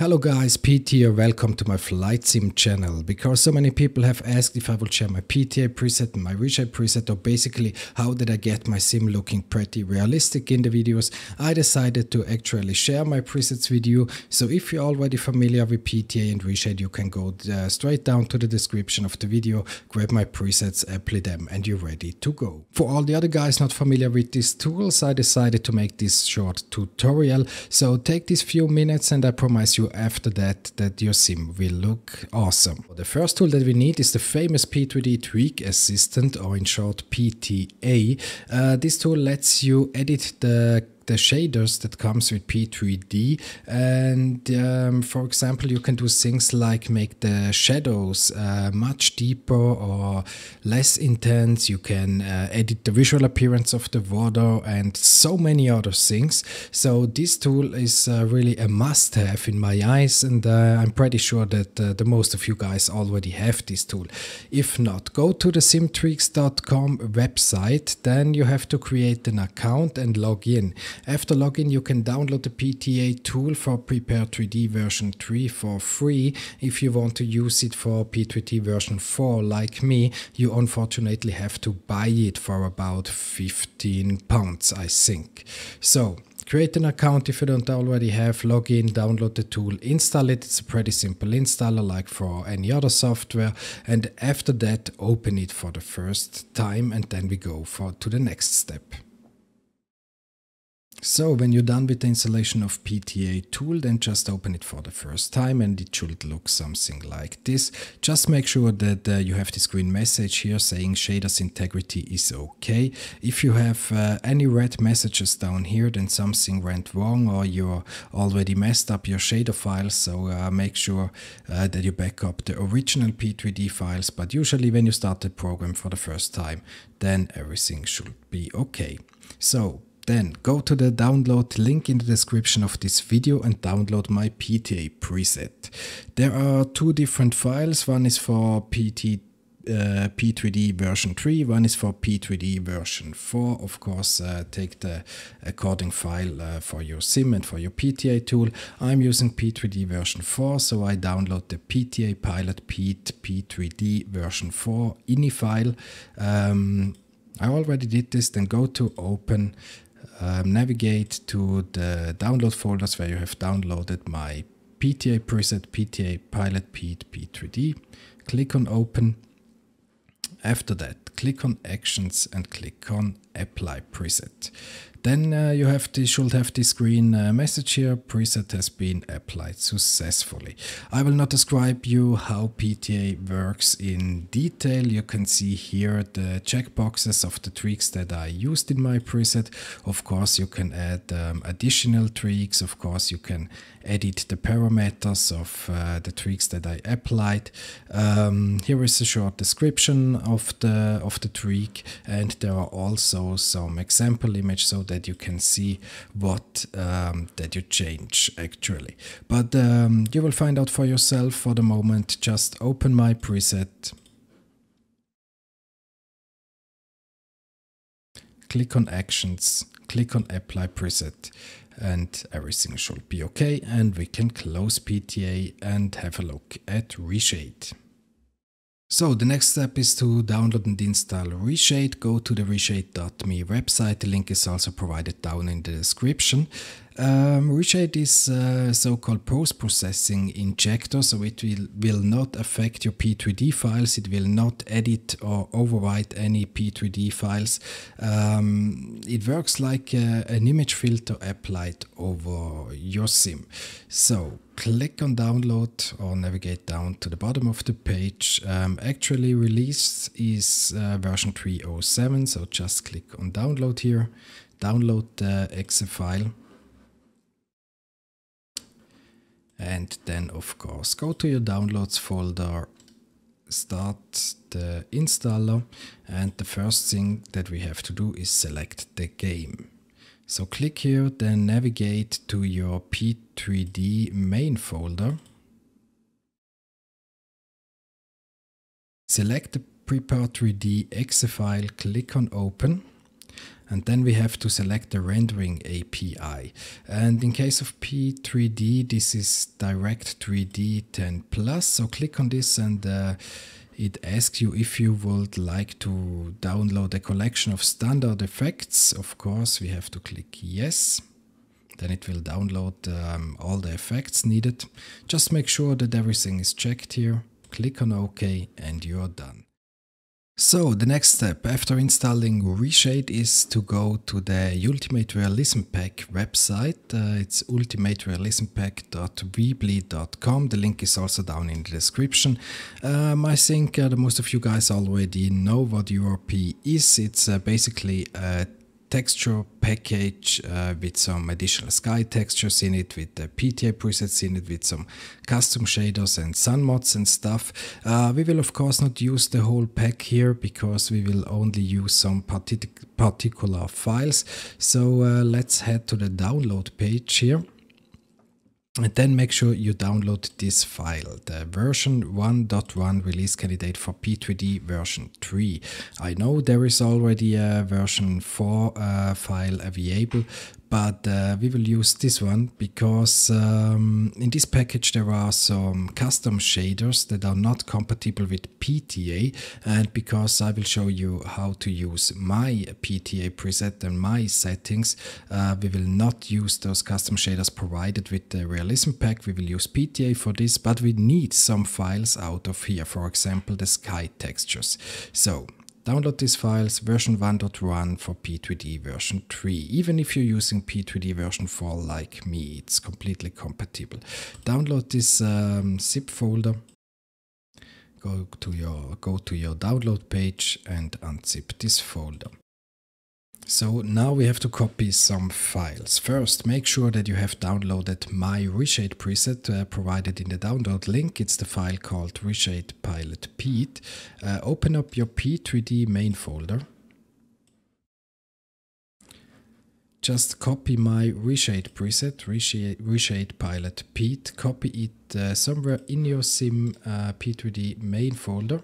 Hello guys, Pete here, welcome to my flight sim channel. Because so many people have asked if I will share my PTA preset and my reshape preset, or basically how did I get my sim looking pretty realistic in the videos, I decided to actually share my presets with you. So if you're already familiar with PTA and reshape, you can go straight down to the description of the video, grab my presets, apply them, and you're ready to go. For all the other guys not familiar with these tools, I decided to make this short tutorial. So take these few minutes and I promise you after that your sim will look awesome. The first tool that we need is the famous P3D Tweak Assistant, or in short PTA. This tool lets you edit the shaders that comes with P3D, and for example you can do things like make the shadows much deeper or less intense. You can edit the visual appearance of the water and so many other things. So this tool is really a must-have in my eyes, and I'm pretty sure that the most of you guys already have this tool. If not, go to the simtweaks.com website, then you have to create an account and log in. After login, you can download the PTA tool for Prepar3D version 3 for free. If you want to use it for P3D version 4 like me, you unfortunately have to buy it for about £15, I think. So create an account if you don't already have, log in, download the tool, install it. It's a pretty simple installer like for any other software, and after that open it for the first time, and then we go to the next step. So when you're done with the installation of PTA tool, then just open it for the first time and it should look something like this. Just make sure that you have this green message here saying shaders integrity is okay. If you have any red messages down here, then something went wrong or you already messed up your shader files. So make sure that you back up the original P3D files. But usually when you start the program for the first time, then everything should be okay. So then go to the download link in the description of this video and download my PTA preset. There are two different files, one is for P3D version 3, one is for P3D version 4. Of course, take the according file for your sim and for your PTA tool. I'm using P3D version 4, so I download the PTA Pilot Pete P3D version 4 ini file. I already did this, then go to open. Navigate to the download folders where you have downloaded my PTA preset, PTA Pilot Pete P3D. Click on Open. After that, click on Actions and click on Apply Preset. Then you should have this green message here, preset has been applied successfully. I will not describe you how PTA works in detail. You can see here the checkboxes of the tweaks that I used in my preset. Of course you can add additional tweaks, of course you can edit the parameters of the tweaks that I applied. Here is a short description of the tweak, and there are also some example images so that you can see what that you change actually. But you will find out for yourself. For the moment, just open my preset, click on Actions, click on Apply Preset, and everything should be okay. And we can close PTA and have a look at Reshade. So the next step is to download and install Reshade. Go to the reshade.me website. The link is also provided down in the description. Reshade is a so-called post-processing injector, so it will not affect your P3D files. It will not edit or overwrite any P3D files. It works like an image filter applied over your sim. So click on download or navigate down to the bottom of the page. Actually release is version 3.07, so just click on download here. Download the exe file. And then, of course, go to your downloads folder, start the installer, and the first thing that we have to do is select the game. So click here, then navigate to your P3D main folder. Select the Prepar3D exe file, click on Open. and then we have to select the rendering API. And in case of P3D, this is Direct3D 10+. So click on this and it asks you if you would like to download a collection of standard effects. Of course, we have to click yes. Then it will download all the effects needed. Just make sure that everything is checked here. Click on OK and you're done. So the next step after installing Reshade is to go to the Ultimate Realism Pack website. It's ultimaterealismpack.weebly.com. The link is also down in the description. I think most of you guys already know what URP is. It's basically a texture package with some additional sky textures in it, with the PTA presets in it, with some custom shaders and sun mods and stuff. We will of course not use the whole pack here because we will only use some particular files. So let's head to the download page here. And then make sure you download this file, the version 1.1 release candidate for P3D version 3. I know there is already a version 4 file available, but we will use this one because in this package there are some custom shaders that are not compatible with PTA, and because I will show you how to use my PTA preset and my settings, we will not use those custom shaders provided with the Realism Pack. We will use PTA for this, but we need some files out of here, for example the sky textures. So download these files, version 1.1 for P3D version 3. Even if you're using P3D version 4 like me, it's completely compatible. Download this zip folder, go to your download page and unzip this folder. So now we have to copy some files. First, make sure that you have downloaded my Reshade preset provided in the download link. It's the file called Reshade Pilot Pete. Open up your P3D main folder. Just copy my Reshade preset, Reshade Pilot Pete. Copy it somewhere in your Sim P3D main folder.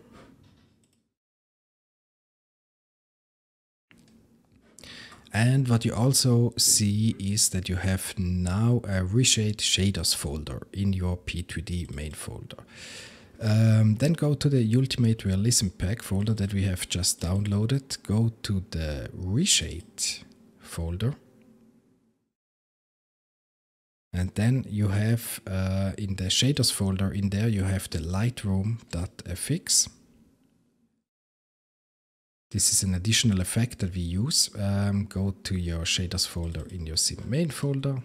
And what you also see is that you have now a Reshade Shaders folder in your P3D main folder. Then go to the Ultimate Realism Pack folder that we have just downloaded. Go to the Reshade folder. And then you have in the Shaders folder, in there you have the Lightroom.fx. This is an additional effect that we use. Go to your shaders folder in your Sim main folder.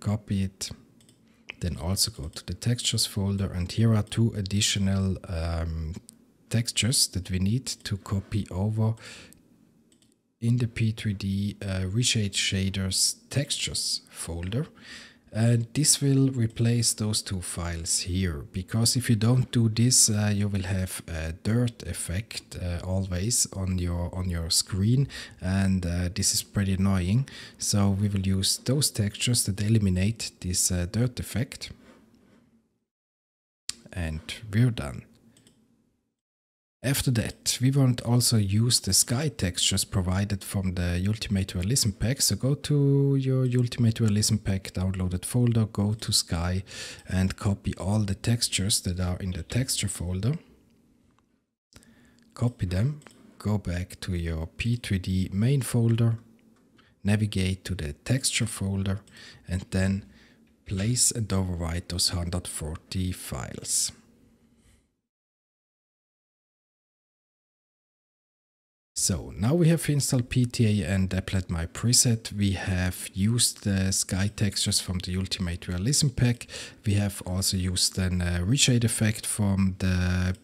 Copy it. Then also go to the textures folder. And here are two additional textures that we need to copy over in the P3D Reshade Shaders textures folder. And this will replace those two files here, because if you don't do this, you will have a dirt effect always on your screen, and this is pretty annoying. So we will use those textures that eliminate this dirt effect, and we're done. After that, we want also use the sky textures provided from the Ultimate Realism Pack. So go to your Ultimate Realism Pack downloaded folder, go to sky and copy all the textures that are in the texture folder. Copy them, go back to your P3D main folder, navigate to the texture folder, and then place and overwrite those 140 files. So now we have installed PTA and applied my preset. We have used the sky textures from the Ultimate Realism Pack. We have also used an reshade effect from the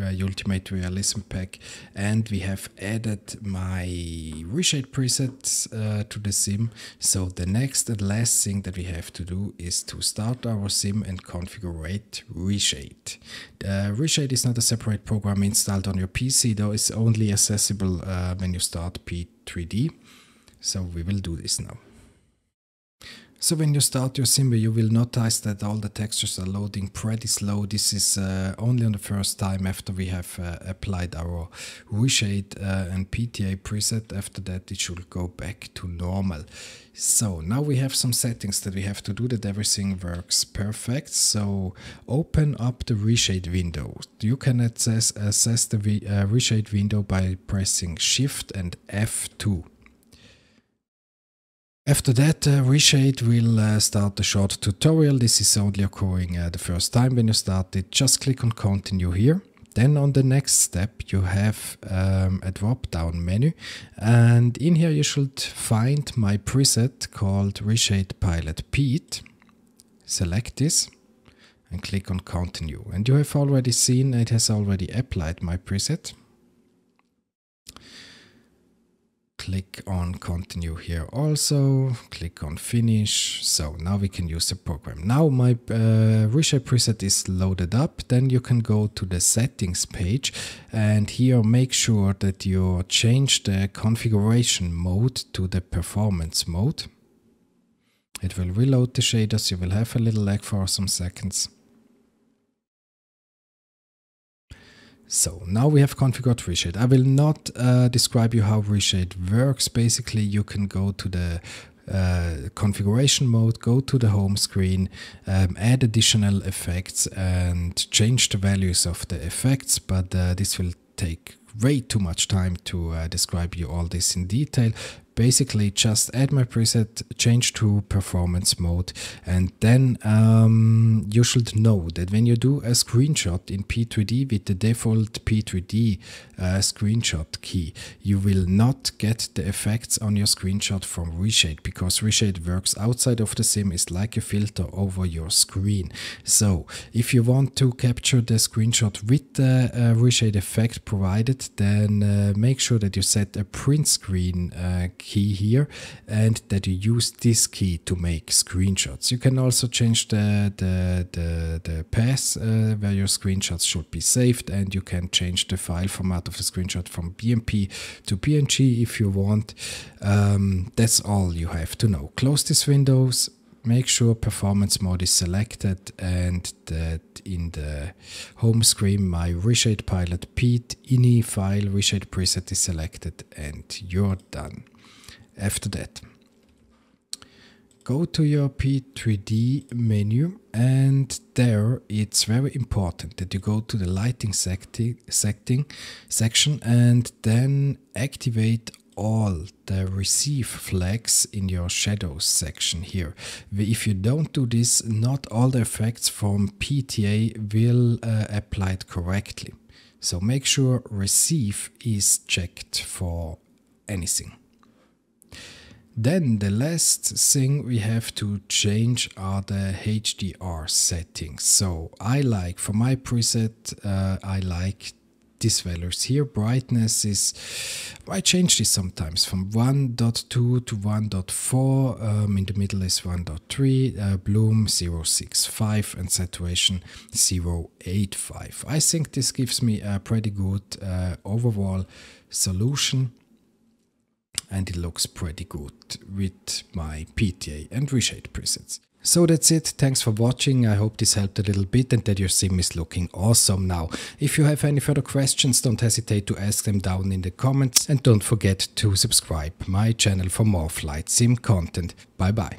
Ultimate Realism Pack, and we have added my reshade presets to the sim. So the next and last thing that we have to do is to start our sim and configure Reshade. Reshade is not a separate program installed on your PC, though it's only accessible when you start P3D. So we will do this now. So when you start your symbol, you will notice that all the textures are loading pretty slow. This is only on the first time after we have applied our reshade and PTA preset. After that, it should go back to normal. So now we have some settings that we have to do that everything works perfect. So open up the reshade window. You can access the reshade window by pressing Shift and F2. After that, reshade will start a short tutorial. This is only occurring the first time when you start it. Just click on continue here. Then on the next step, you have a drop-down menu, and in here you should find my preset called Reshade Pilot Pete. Select this and click on continue. And you have already seen it has already applied my preset. Click on continue here also, click on finish. So now we can use the program. Now my reshape preset is loaded up. Then you can go to the settings page, and here make sure that you change the configuration mode to the performance mode. It will reload the shaders. You will have a little lag for some seconds. So now we have configured reshade. I will not describe you how reshade works. Basically, you can go to the configuration mode, go to the home screen, add additional effects and change the values of the effects, but this will take way too much time to describe you all this in detail. Basically, just add my preset, change to performance mode, and then you should know that when you do a screenshot in P3D with the default P3D screenshot key, you will not get the effects on your screenshot from Reshade, because Reshade works outside of the sim, is like a filter over your screen. So if you want to capture the screenshot with the Reshade effect provided, then make sure that you set a print screen key here, and that you use this key to make screenshots. You can also change the path where your screenshots should be saved, and you can change the file format of the screenshot from BMP to PNG if you want. That's all you have to know. Close these windows, make sure performance mode is selected, and that in the home screen my Reshade Pilot Pete ini file reshade preset is selected, and you're done. After that, go to your P3D menu, and there it's very important that you go to the lighting section and then activate all the receive flags in your shadows section here. If you don't do this, not all the effects from PTA will apply it correctly. So make sure receive is checked for anything. Then the last thing we have to change are the HDR settings. So I like, for my preset, I like these values here. Brightness is, I change this sometimes from 1.2 to 1.4, in the middle is 1.3, bloom 0.65 and saturation 0.85. I think this gives me a pretty good overall solution, and it looks pretty good with my PTA and reshade presets. So that's it. Thanks for watching. I hope this helped a little bit and that your sim is looking awesome now. If you have any further questions, don't hesitate to ask them down in the comments, and don't forget to subscribe my channel for more flight sim content. Bye bye.